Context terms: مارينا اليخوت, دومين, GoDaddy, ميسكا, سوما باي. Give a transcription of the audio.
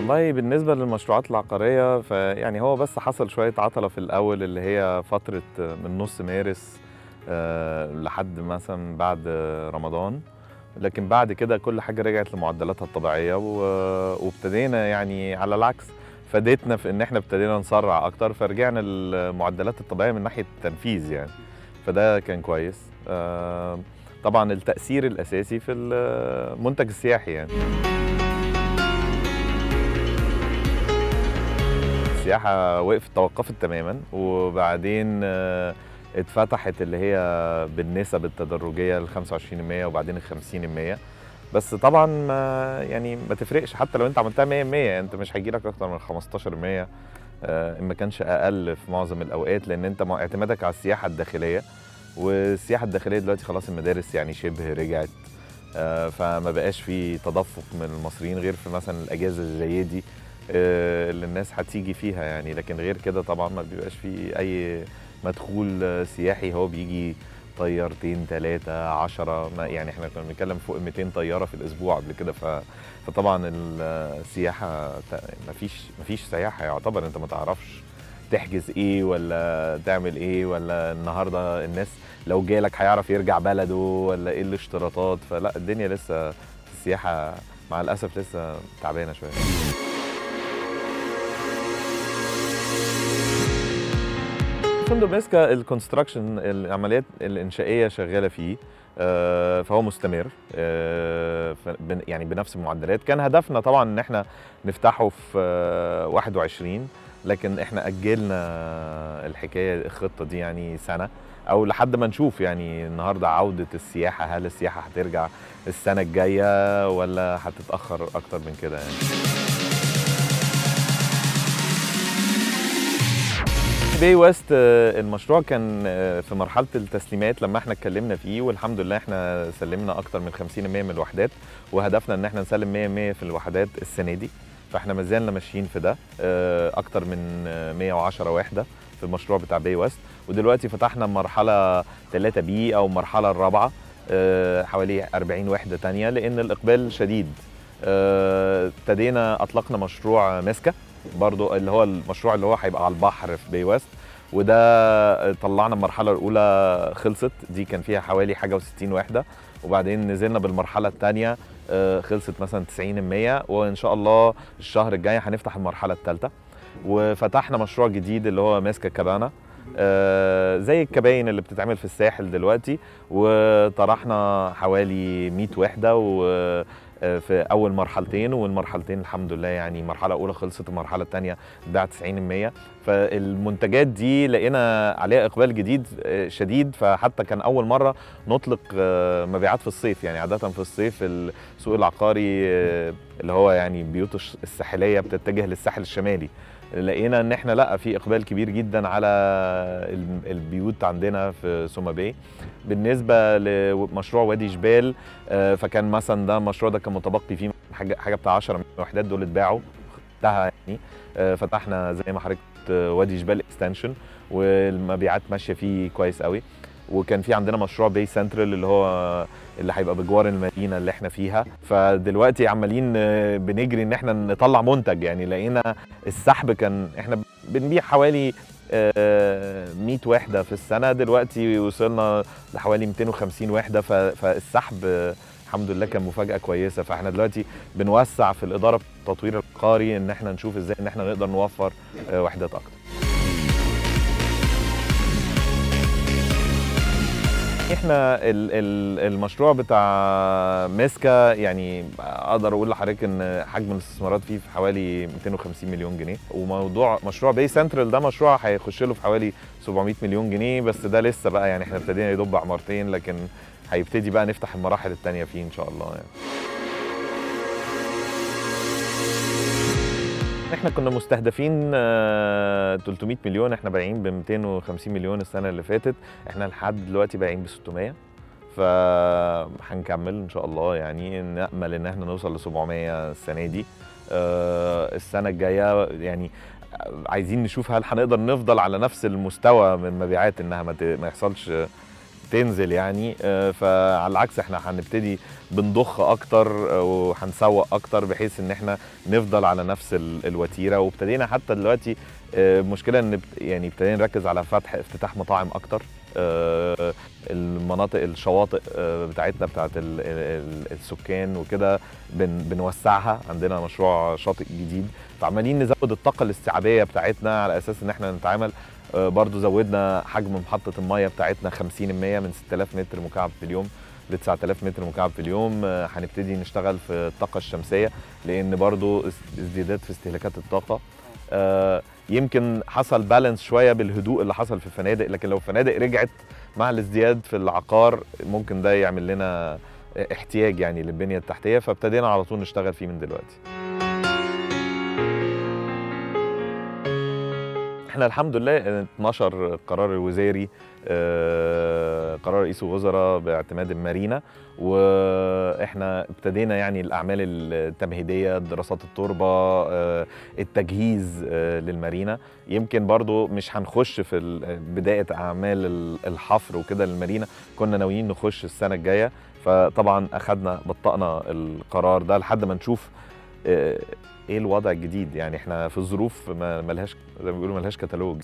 والله بالنسبة للمشروعات العقارية فيعني هو بس حصل شوية عطلة في الأول اللي هي فترة من نص مارس لحد مثلا بعد رمضان، لكن بعد كده كل حاجة رجعت لمعدلاتها الطبيعية وابتدينا يعني على العكس فادتنا في إن احنا ابتدينا نسرع أكتر فرجعنا للمعدلات الطبيعية من ناحية التنفيذ يعني، فده كان كويس. طبعا التأثير الأساسي في المنتج السياحي يعني. السياحة وقفت توقفت تماما وبعدين اتفتحت اللي هي بالنسب التدرجية ال 25% وبعدين ال 50%، بس طبعا ما تفرقش حتى لو انت عملتها 100% يعني انت مش هيجي لك اكتر من 15% ان ما كانش اقل في معظم الاوقات، لان انت اعتمادك على السياحة الداخلية، والسياحة الداخلية دلوقتي خلاص المدارس يعني شبه رجعت فما بقاش في تدفق من المصريين غير في مثلا الاجازة الجاية دي اللي الناس هتيجي فيها يعني، لكن غير كده طبعا ما بيبقاش في اي مدخول سياحي، هو بيجي طيارتين 3 10 يعني احنا كنا بنتكلم فوق 200 طياره في الاسبوع قبل كده، فطبعا السياحه مفيش سياحه يعتبر، انت ما تعرفش تحجز ايه ولا تعمل ايه ولا النهارده الناس لو جالك هيعرف يرجع بلده ولا ايه الاشتراطات، فلا الدنيا لسه السياحه مع الاسف لسه تعبانه شويه. فندق ميسكا الكونستراكشن العمليات الانشائيه شغاله فيه فهو مستمر يعني بنفس المعدلات، كان هدفنا طبعا ان احنا نفتحه في 21 لكن احنا اجلنا الحكايه الخطه دي يعني سنه او لحد ما نشوف يعني النهارده عوده السياحه، هل السياحه هترجع السنه الجايه ولا هتتاخر اكتر من كده يعني. باي ويست المشروع كان في مرحله التسليمات لما احنا اتكلمنا فيه، والحمد لله احنا سلمنا اكتر من 50% من الوحدات، وهدفنا ان احنا نسلم 100% في الوحدات السنه دي، فاحنا ما زلنا ماشيين في ده اكتر من 110 وحده في المشروع بتاع باي ويست، ودلوقتي فتحنا مرحله 3 بي او المرحله الرابعه حوالي 40 وحده ثانيه لان الاقبال شديد. ابتدينا اطلقنا مشروع ميسكا برضو اللي هو المشروع اللي هو هيبقى على البحر في باي ويست، وده طلعنا المرحله الاولى خلصت دي كان فيها حوالي حاجه و60 وحده، وبعدين نزلنا بالمرحله الثانيه خلصت مثلا 90%، وان شاء الله الشهر الجاي هنفتح المرحله الثالثه، وفتحنا مشروع جديد اللي هو ميسكا كابانا زي الكباين اللي بتتعمل في الساحل دلوقتي، وطرحنا حوالي 100 وحده و في اول مرحلتين، والمرحلتين الحمد لله يعني المرحله الاولى خلصت المرحله الثانيه بعد 90%، فالمنتجات دي لقينا عليها اقبال جديد شديد، فحتى كان اول مره نطلق مبيعات في الصيف يعني، عاده في الصيف السوق العقاري اللي هو يعني بيوت الساحليه بتتجه للساحل الشمالي، لقينا ان احنا لا في اقبال كبير جدا على البيوت عندنا في سوما باي. بالنسبه لمشروع وادي جبال فكان مثلا ده المشروع ده كان متبقي فيه حاجه بتاع 10 وحدات دول اتباعوا انتهى يعني، فتحنا زي ما حضرتك وادي جبال اكستنشن والمبيعات ماشيه فيه كويس قوي، وكان في عندنا مشروع باي سنترال اللي هيبقى بجوار المدينه اللي احنا فيها، فدلوقتي عمالين بنجري ان احنا نطلع منتج يعني، لقينا السحب كان احنا بنبيع حوالي 100 وحده في السنه، دلوقتي وصلنا لحوالي 250 وحده، فالسحب الحمد لله كان مفاجاه كويسه، فاحنا دلوقتي بنوسع في الاداره التطوير العقاري ان احنا نشوف ازاي ان احنا نقدر نوفر وحدات اكتر. احنا المشروع بتاع ميسكا يعني اقدر اقول لحضرتك ان حجم الاستثمارات فيه في حوالي 250 مليون جنيه، وموضوع مشروع باي سنترال ده مشروع هيخش له في حوالي 700 مليون جنيه، بس ده لسه بقى يعني احنا ابتدينا يدب عمارتين، لكن هيبتدي بقى نفتح المراحل الثانيه فيه ان شاء الله يعني. احنا كنا مستهدفين 300 مليون، احنا بايعين ب 250 مليون السنه اللي فاتت، احنا لحد دلوقتي بايعين ب 600، فهنكمل ان شاء الله يعني، نامل ان احنا نوصل ل 700 السنه دي السنه الجايه يعني، عايزين نشوف هل هنقدر نفضل على نفس المستوى من مبيعات انها ما يحصلش تنزل يعني. فعلى العكس احنا هنبتدي بنضخ اكتر وهنسوق اكتر بحيث ان احنا نفضل على نفس الوتيره. وابتدينا حتى دلوقتي المشكله ان يعني ابتدينا نركز على افتتاح مطاعم اكتر. المناطق الشواطئ بتاعتنا بتاعت السكان وكده بنوسعها، عندنا مشروع شاطئ جديد، فعمالين نزود الطاقه الاستيعابيه بتاعتنا على اساس ان احنا نتعامل. برضو زودنا حجم محطه الميه بتاعتنا 50% من 6000 متر مكعب في اليوم ل 9000 متر مكعب في اليوم. هنبتدي نشتغل في الطاقه الشمسيه لان برضو ازديادات في استهلاكات الطاقه. يمكن حصل بالانس شويه بالهدوء اللي حصل في الفنادق، لكن لو الفنادق رجعت مع الازدياد في العقار ممكن ده يعمل لنا احتياج يعني للبنيه التحتيه، فابتدينا على طول نشتغل فيه من دلوقتي. احنا الحمد لله اتنشر القرار الوزاري، قرار رئيس الوزراء باعتماد المارينا، واحنا ابتدينا يعني الاعمال التمهيديه، دراسات التربه، التجهيز للمارينا. يمكن برضو مش هنخش في بدايه اعمال الحفر وكده للمارينا، كنا ناويين نخش السنه الجايه، فطبعا اخذنا بطأنا القرار ده لحد ما نشوف ايه الوضع الجديد. يعني احنا في الظروف ملهاش زي ما بيقولوا ملهاش كتالوج.